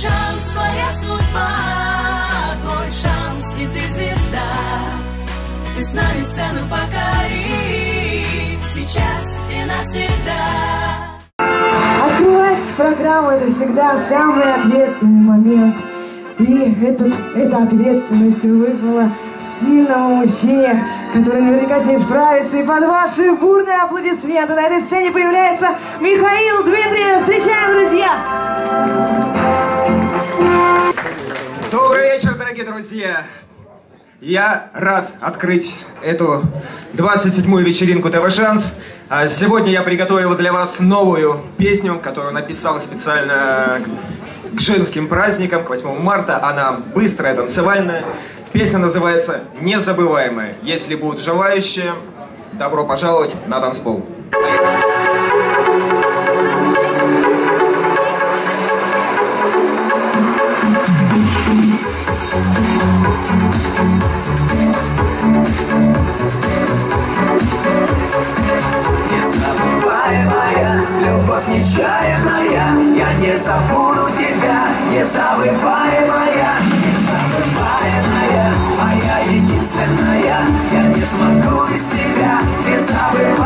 шанс, твоя судьба, твой шанс, и ты звезда. Ты с нами сцену покори, сейчас и навсегда. Открывается программа — это всегда самый ответственный момент. И эта ответственность выпала сильному мужчине, который наверняка с ней справится. И под ваши бурные аплодисменты на этой сцене появляется Михаил Дмитриев. Встречаем, друзья! Добрый вечер, дорогие друзья! Я рад открыть эту 27-ю вечеринку ТВ-шанс. Сегодня я приготовил для вас новую песню, которую написал специально к женским праздникам, к 8 марта. Она быстрая, танцевальная. Песня называется «Незабываемая». Если будут желающие, добро пожаловать на танцпол. Нечаянная, я не забуду тебя, незабываемая, незабываемая, моя единственная, я не смогу без тебя, незабываемая.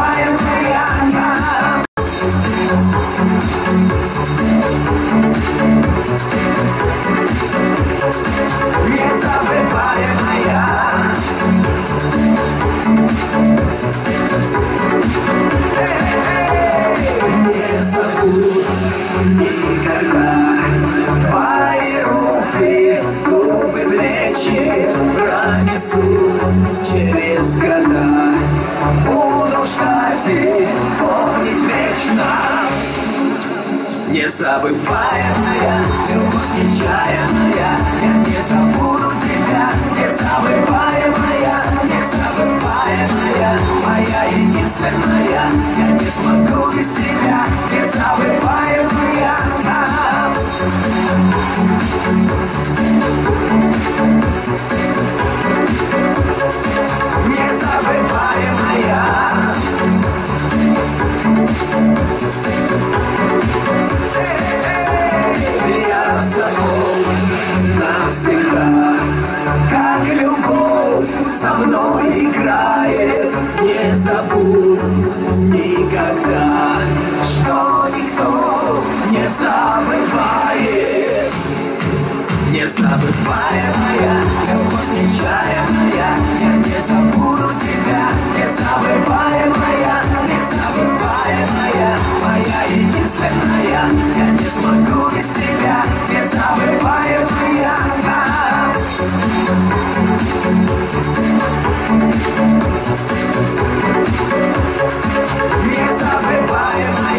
Незабываемая, любовь нечаянная, я не забуду тебя, незабываемая, незабываемая, моя единственная, я не смогу без тебя, незабываемая. Со мной играет, не забуду никогда, что никто не забывает. Незабываемая, любовь нечаянная, я не забуду тебя, незабываемая, незабываемая, моя единственная, я не смогу без тебя, незабываемая. Незабываемая,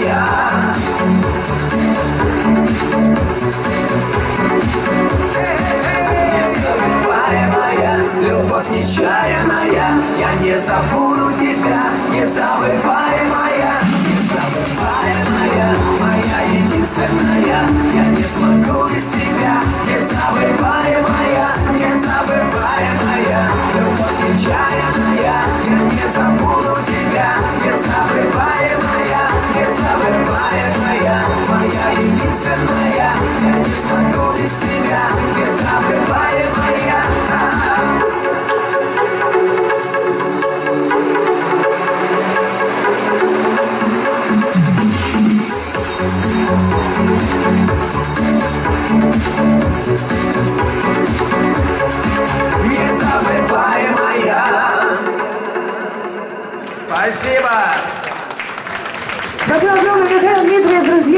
незабываемая, любовь нечаянная, я не забуду тебя, незабываемая, незабываемая, моя единственная, я не смогу без тебя, незабываемая, незабываемая, любовь нечаянная, я не забуду тебя, незабываемая, незабываемая, моя единственная, я не смогу без тебя, незабываемая. Спасибо! Спасибо огромное, Михаил Дмитриев, друзья!